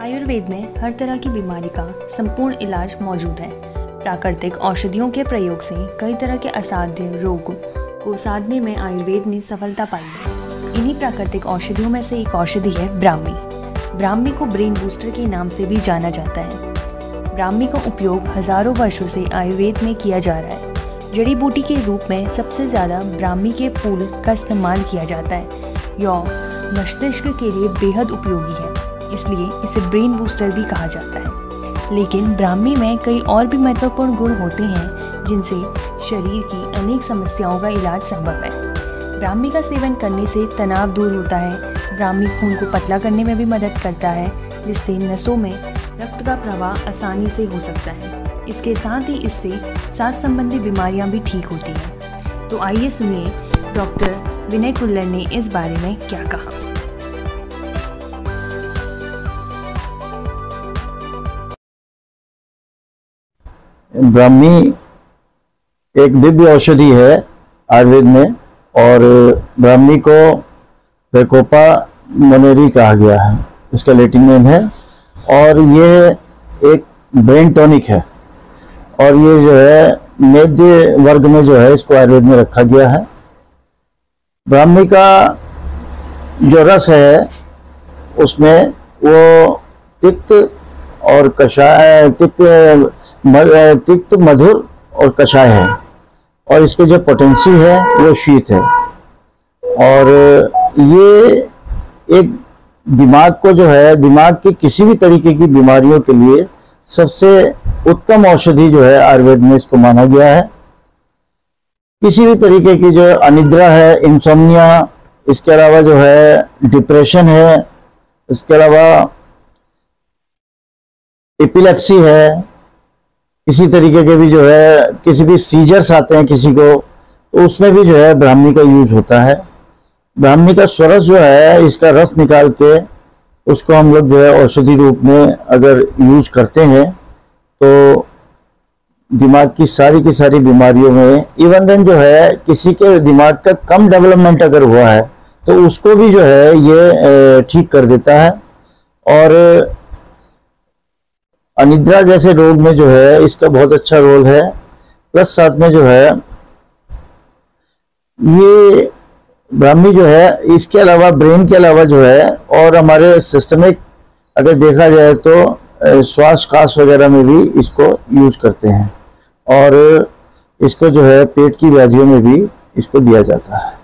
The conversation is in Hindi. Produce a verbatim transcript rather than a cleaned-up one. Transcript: आयुर्वेद में हर तरह की बीमारी का संपूर्ण इलाज मौजूद है। प्राकृतिक औषधियों के प्रयोग से कई तरह के असाध्य रोगों को साधने में आयुर्वेद ने सफलता पाई है। इन्हीं प्राकृतिक औषधियों में से एक औषधि है ब्राह्मी। ब्राह्मी को ब्रेन बूस्टर के नाम से भी जाना जाता है। ब्राह्मी का उपयोग हजारों वर्षों से आयुर्वेद में किया जा रहा है। जड़ी बूटी के रूप में सबसे ज़्यादा ब्राह्मी के फूल का इस्तेमाल किया जाता है। यह मस्तिष्क के लिए बेहद उपयोगी है, इसलिए इसे ब्रेन बूस्टर भी कहा जाता है। लेकिन ब्राह्मी में कई और भी महत्वपूर्ण गुण होते हैं जिनसे शरीर की अनेक समस्याओं का इलाज संभव है। ब्राह्मी का सेवन करने से तनाव दूर होता है। ब्राह्मी खून को पतला करने में भी मदद करता है, जिससे नसों में रक्त का प्रवाह आसानी से हो सकता है। इसके साथ ही इससे सांस संबंधी बीमारियां भी ठीक होती हैं। तो आइए सुनिए डॉक्टर विनय खुल्लर ने इस बारे में क्या कहा। ब्राह्मी एक दिव्य औषधि है आयुर्वेद में, और ब्राह्मी को प्रकोपा मनीरी कहा गया है, इसका लैटिन नेम है। और ये एक ब्रेन टॉनिक है, और ये जो है मेद्य वर्ग में जो है इसको आयुर्वेद में रखा गया है। ब्राह्मी का जो रस है उसमें वो तिक्त और कषाय तिक्त तिक्त मधुर और कषाय है, और इसके जो पोटेंसी है वो शीत है। और ये एक दिमाग को जो है दिमाग की किसी भी तरीके की बीमारियों के लिए सबसे उत्तम औषधि जो है आयुर्वेद में इसको माना गया है। किसी भी तरीके की जो अनिद्रा है, इंसोम्निया, इसके अलावा जो है डिप्रेशन है, इसके अलावा एपिलेप्सी है, इसी तरीके के भी जो है किसी भी सीजर्स आते हैं किसी को, तो उसमें भी जो है ब्राह्मी का यूज होता है। ब्राह्मी का स्वरस जो है इसका रस निकाल के उसको हम लोग जो है औषधि रूप में अगर यूज करते हैं तो दिमाग की सारी की सारी बीमारियों में, इवन देन जो है किसी के दिमाग का कम डेवलपमेंट अगर हुआ है तो उसको भी जो है ये ठीक कर देता है। और अनिद्रा जैसे रोग में जो है इसका बहुत अच्छा रोल है। प्लस साथ में जो है ये ब्राह्मी जो है इसके अलावा ब्रेन के अलावा जो है और हमारे सिस्टमिक अगर देखा जाए तो श्वास काश वगैरह में भी इसको यूज करते हैं, और इसको जो है पेट की व्याधियों में भी इसको दिया जाता है।